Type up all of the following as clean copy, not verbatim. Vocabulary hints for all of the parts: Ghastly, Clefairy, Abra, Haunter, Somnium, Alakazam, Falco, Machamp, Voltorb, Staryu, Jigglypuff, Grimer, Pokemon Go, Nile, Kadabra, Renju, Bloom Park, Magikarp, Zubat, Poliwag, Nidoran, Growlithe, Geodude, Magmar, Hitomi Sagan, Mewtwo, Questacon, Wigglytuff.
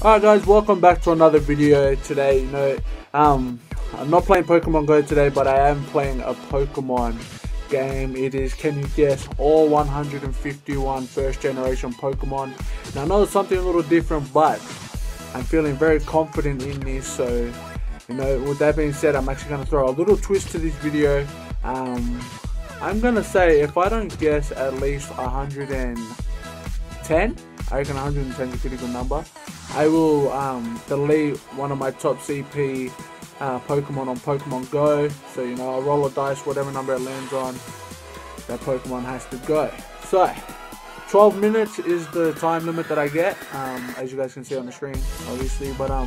Alright guys, welcome back to another video today. You know, I'm not playing Pokemon Go today, but I am playing a Pokemon game. It is, can you guess, all 151 first generation Pokemon. Now I know it's something a little different, but I'm feeling very confident in this. So, you know, with that being said, I'm actually going to throw a little twist to this video. I'm going to say, if I don't guess at least 110, I reckon 110 is a pretty good number, I will delete one of my top CP Pokemon on Pokemon Go. So, you know, I'll roll a dice, whatever number it lands on, that Pokemon has to go. So, 12 minutes is the time limit that I get, as you guys can see on the screen, obviously. But, yeah,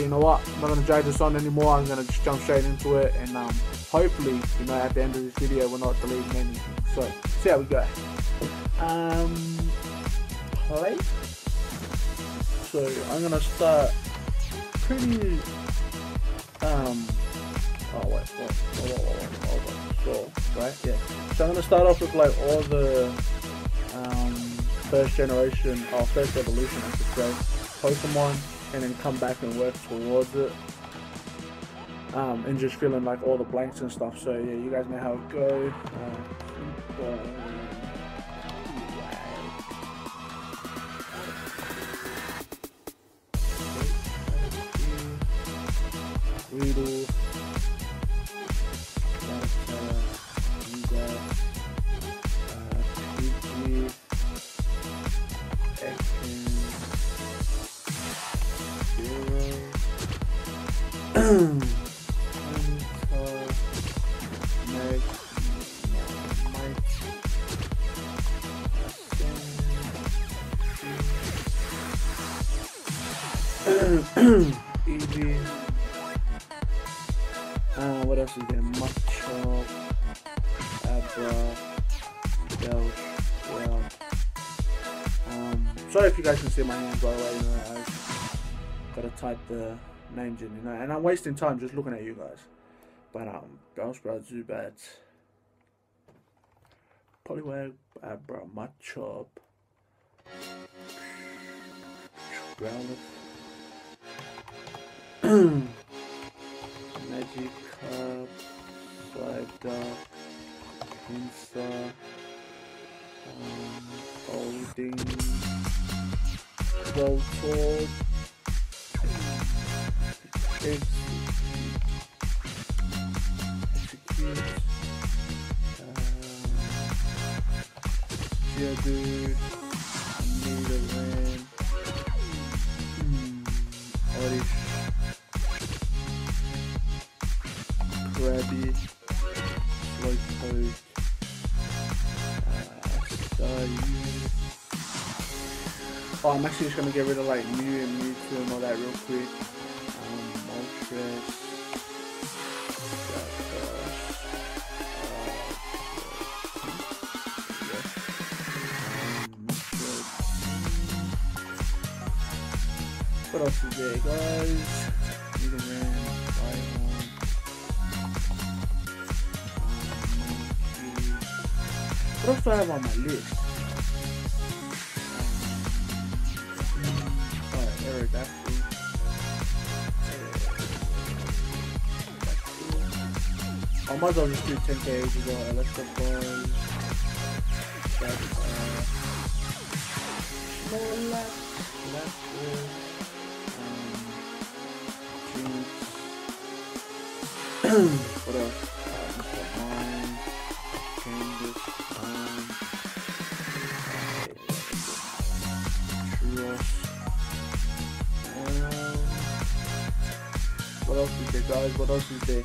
you know what, I'm not going to drag this on anymore. I'm going to just jump straight into it, and hopefully, you know, at the end of this video, we're not deleting anything. So, see how we go. Play. So I'm gonna start pretty. So I'm gonna start off with like all the first generation, or first evolution, I should say, Pokemon, and then come back and work towards it. And just filling like all the blanks and stuff. So yeah, you guys know how it goes. Riddle, Liga, Pidgey, Ekin, Zero. Sorry if you guys can see my hand, by the way. You know, I've got to type the names in, you know, and I'm wasting time just looking at you guys. But Bellsprout, Zubat, Poliwag, Abra, Machop, Growlithe, Magikarp, Psyduck, Insta, Golding, Voltorb, Execute, Geodude, Nidoran, Oddish, Krabby, Slowpoke, Staryu. Oh, I'm actually just going to get rid of like Mew and Mewtwo and all that real quick. Moltres. What else is there, guys? Nidoran, Rhyhorn. What else do I have on my list? I might as well just do 10k as you go. Electric Balls, what else? What else is there?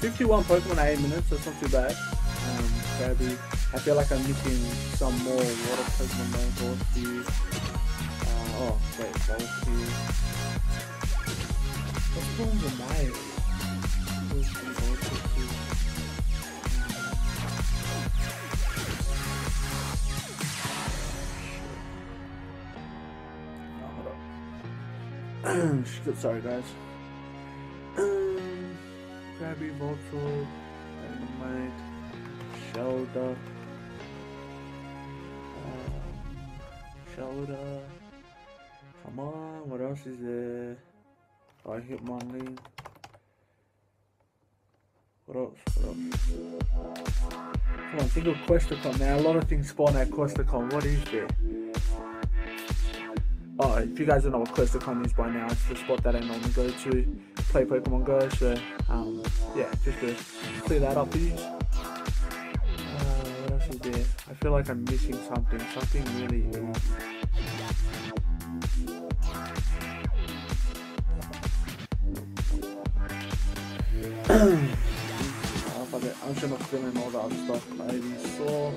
51 Pokemon at 8 minutes, that's not too bad. I feel like I'm missing some more water Pokemon. That was here. What's going on in my area? Sorry guys. Krabby, Voltorb, Dynamite, Shelduck, Come on, what else is there? Oh, I hit my lead. What else? What else? Come on, think of Questacon. Now, a lot of things spawn at Questacon. What is there? Oh, if you guys don't know what Questacon is by now, it's the spot that I normally go to play Pokemon Go. So, yeah, just to clear that up for you. What else is there? I feel like I'm missing something. Something really important. I'm sure not filming all the other stuff I even saw.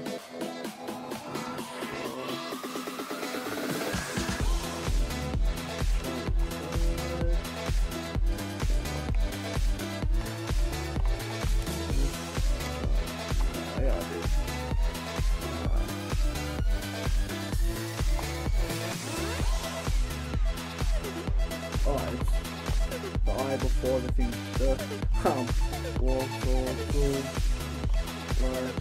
Before the thing, the walk, good, what else?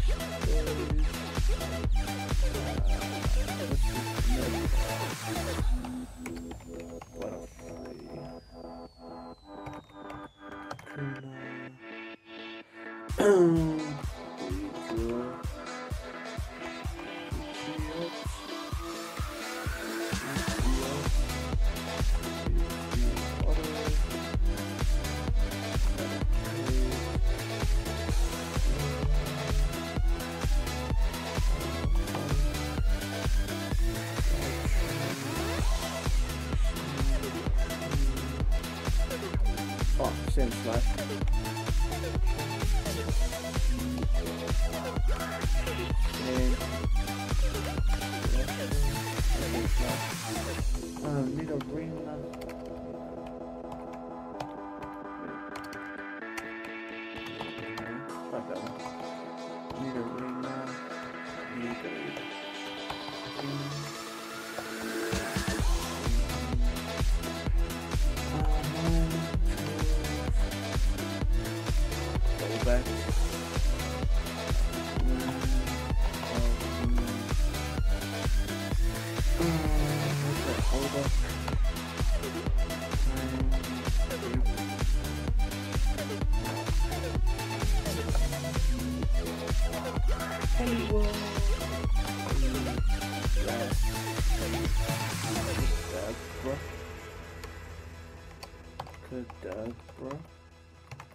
Kadabra,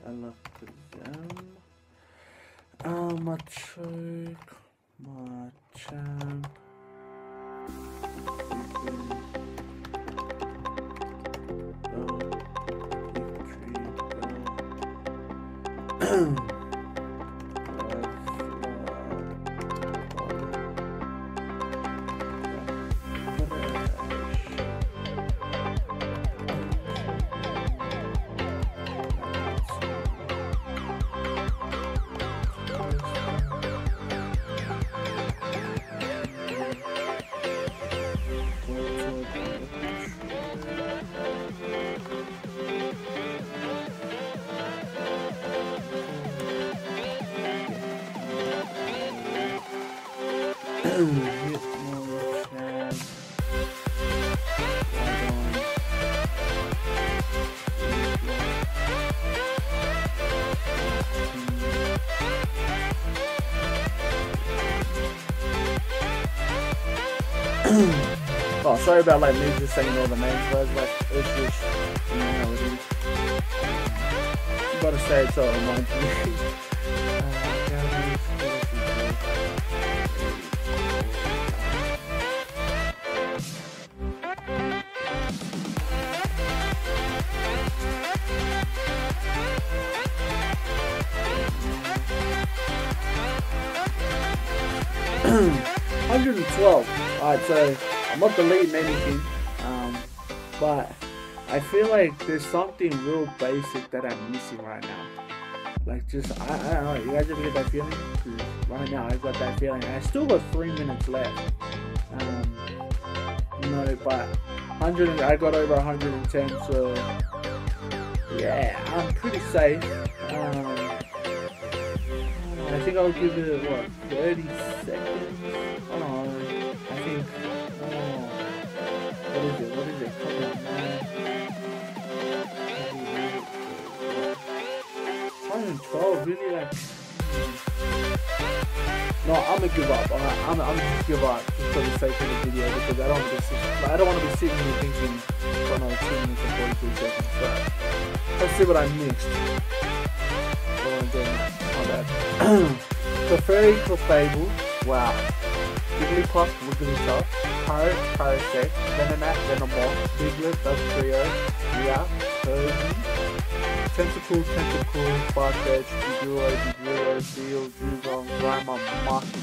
Alakazam, Machoke, Machamp, Oh, sorry about like me just saying all the names, guys, but it's just, you know how it is. You gotta say it so it reminds me. Alright, so I'm not deleting anything, but I feel like there's something real basic that I'm missing right now. Like just, I don't know, you guys ever get that feeling? Cause right now I've got that feeling. I still got 3 minutes left. You know, but I got over 110, so yeah, I'm pretty safe. I think I'll give it, what, 30 seconds? Hold on. What is it? really like... No, I'm gonna give up. Alright, I'm gonna give up just for the sake of the video, because I don't want to be sitting. Like, I don't want to be sitting here thinking for another 2 minutes and 43 seconds. So let's see what I missed. What am I doing? My bad. Clefairy, Clefable. Wow. Jigglypuff, Wigglytuff. Pirate, Parasect. Venonat, Venomoth. Diglett, Dugtrio. Rhea, Hervey. Tentacool, Farfetch, Dugtrio, Zeal, Dewgong, Grimer, Maki,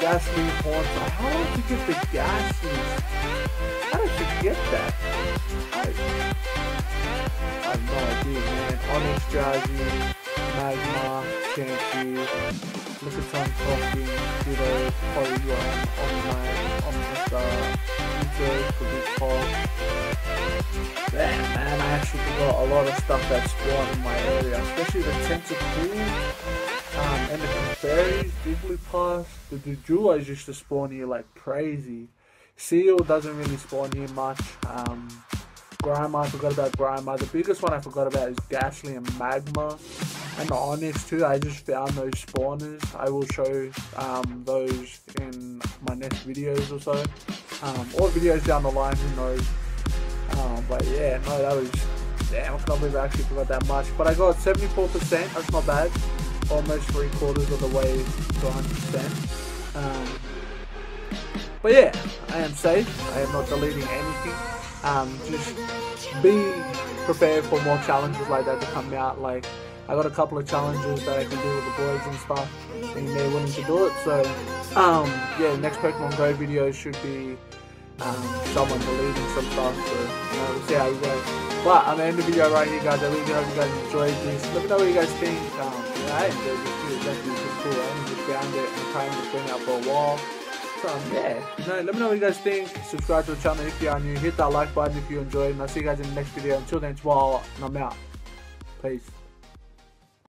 Ghastly, Haunter. How did you get the Ghastly? How did you get that? I have no idea, man. Onexdrazi, Magmar, Chansey. Look at some coffee, Ditto, Polygon, Omnite, Omnistar, Ditto, could be called. Damn, man, I actually forgot a lot of stuff that spawned in my area, especially the Tentacool, and the Clefairies, Jigglypuff, the Dodrio used to spawn here like crazy. Seal doesn't really spawn here much. Grimer, I forgot about Grimer. The biggest one I forgot about is Ghastly and Magma. And the Onyx too, I just found those spawners. I will show those in my next videos or so. Or videos down the line, who knows. But yeah, no, that was... Damn, I can't believe I actually forgot that much. But I got 74%, that's not bad. Almost 3/4 of the way to 100%. But yeah, I am safe. I am not deleting anything. Just be prepared for more challenges like that to come out. Like, I got a couple of challenges that I can do with the boys and stuff, and they're willing to do it, so, yeah, next Pokemon Go video should be, someone deleting some stuff, so, you know, we'll see how you go. But I'm gonna end the video right here, guys. I really hope you guys enjoyed this. Let me know what you guys think. I enjoyed this video, that's really cool. I only just found it, and time has been out for a while. So, yeah, let me know what you guys think. Subscribe to the channel if you are new, hit that like button if you enjoyed, and I'll see you guys in the next video. Until then, it's Wild, and I'm out. Peace.